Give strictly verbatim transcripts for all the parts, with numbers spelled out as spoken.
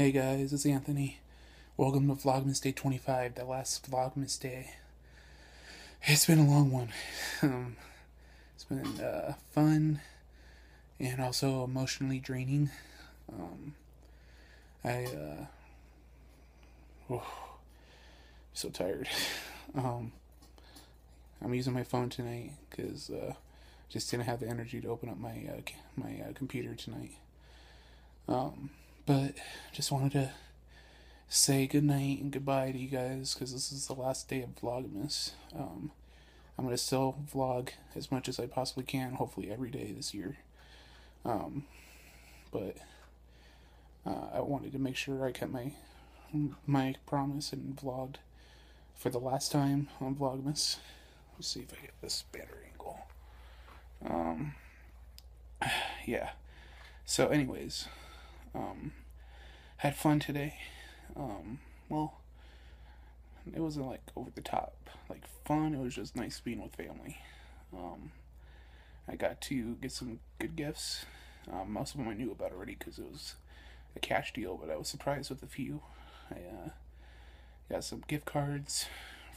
Hey guys, it's Anthony. Welcome to Vlogmas Day twenty-five, the last Vlogmas Day. It's been a long one. Um, it's been uh, fun and also emotionally draining. Um, I, uh, oh, I'm so tired. Um, I'm using my phone tonight because I uh, just didn't have the energy to open up my, uh, my uh, computer tonight. Um... But just wanted to say goodnight and goodbye to you guys because this is the last day of Vlogmas. Um, I'm going to still vlog as much as I possibly can, hopefully every day this year. Um, but uh, I wanted to make sure I kept my my promise and vlogged for the last time on Vlogmas. Let's see if I get this better angle. Um, yeah. So anyways... Um, had fun today. Um, well, it wasn't like over the top, like fun. It was just nice being with family. Um, I got to get some good gifts. Um, most of them I knew about already because it was a cash deal, but I was surprised with a few. I, uh, got some gift cards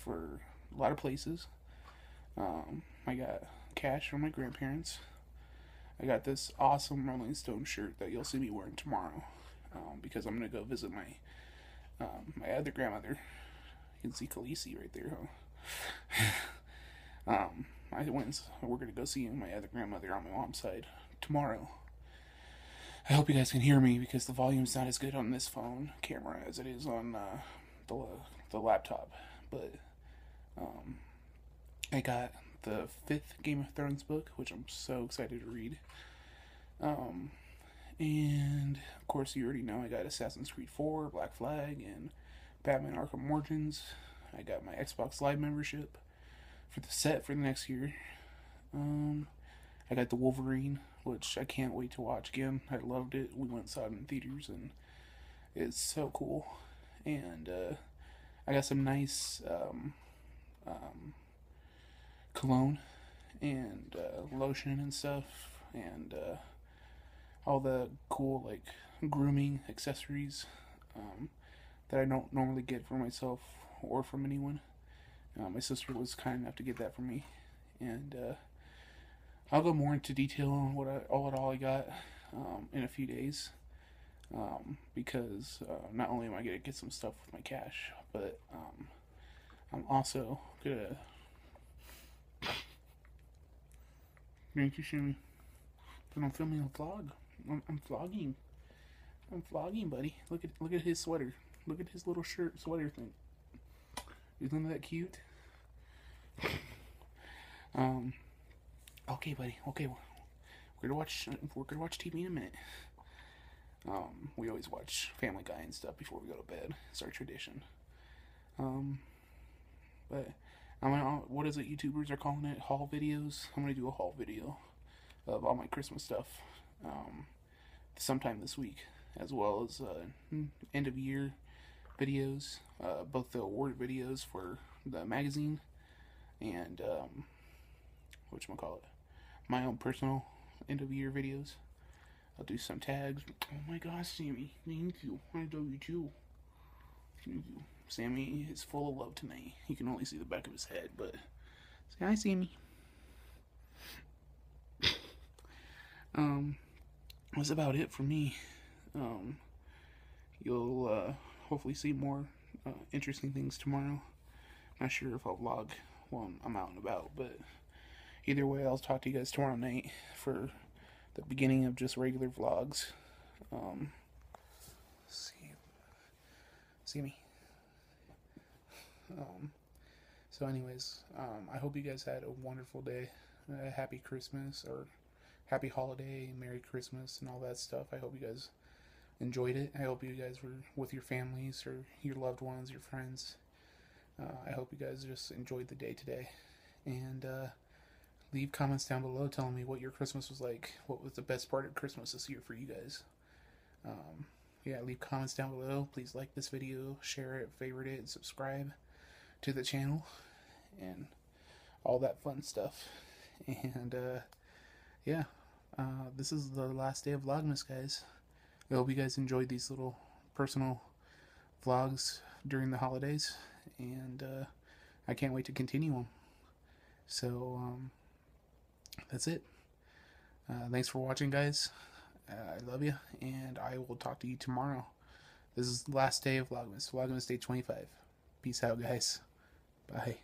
for a lot of places. Um, I got cash from my grandparents. I got this awesome Rolling Stone shirt that you'll see me wearing tomorrow, um, because I'm gonna go visit my um, my other grandmother. You can see Khaleesi right there, huh? um, I went. We're gonna go see my other grandmother on my mom's side tomorrow. I hope you guys can hear me because the volume's not as good on this phone camera as it is on uh, the the laptop. But um, I got the fifth Game of Thrones book, which I'm so excited to read. Um, and, of course, you already know I got Assassin's Creed four, Black Flag, and Batman Arkham Origins. I got my Xbox Live membership for the set for the next year. Um, I got the Wolverine, which I can't wait to watch again. I loved it. We went and saw it in theaters, and it's so cool. And, uh, I got some nice, um, um, cologne and uh, lotion and stuff, and uh, all the cool like grooming accessories um, that I don't normally get for myself or from anyone. Uh, my sister was kind enough to get that for me, and uh, I'll go more into detail on what I, all at all I got um, in a few days um, because uh, not only am I gonna get some stuff with my cash, but um, I'm also gonna. Thank you, Shimmy. But I'm filming a vlog. I'm, I'm vlogging. I'm vlogging, buddy. Look at look at his sweater. Look at his little shirt sweater thing. Isn't that cute? um. Okay, buddy. Okay, we're, we're gonna watch. We're gonna watch T V in a minute. Um, we always watch Family Guy and stuff before we go to bed. It's our tradition. Um, but. I'm gonna, what is it YouTubers are calling it? Haul videos? I'm going to do a haul video of all my Christmas stuff um, sometime this week, as well as uh, end of year videos, uh, both the award videos for the magazine and um, whatchamacallit, my own personal end of year videos. I'll do some tags. Oh my gosh, Sammy, thank you. I love you too. Thank you. Sammy is full of love tonight. You can only see the back of his head, but say hi, Sammy. um, that's about it for me. Um, you'll uh, hopefully see more uh, interesting things tomorrow. Not sure if I'll vlog while I'm, I'm out and about, but either way, I'll talk to you guys tomorrow night for the beginning of just regular vlogs. Um, see, see me. Um, so anyways, um, I hope you guys had a wonderful day, a happy Christmas, or happy holiday, Merry Christmas, and all that stuff. I hope you guys enjoyed it. I hope you guys were with your families, or your loved ones, your friends. Uh, I hope you guys just enjoyed the day today, and uh, leave comments down below telling me what your Christmas was like, what was the best part of Christmas this year for you guys. Um, yeah, leave comments down below, please like this video, share it, favorite it, and subscribe to the channel and all that fun stuff. And uh yeah uh this is the last day of Vlogmas, guys. I hope you guys enjoyed these little personal vlogs during the holidays, and uh, I can't wait to continue them. So um, that's it. Uh, thanks for watching, guys. Uh, I love you, and I will talk to you tomorrow. This is the last day of Vlogmas, Vlogmas Day twenty-five. Peace out, guys. Bye.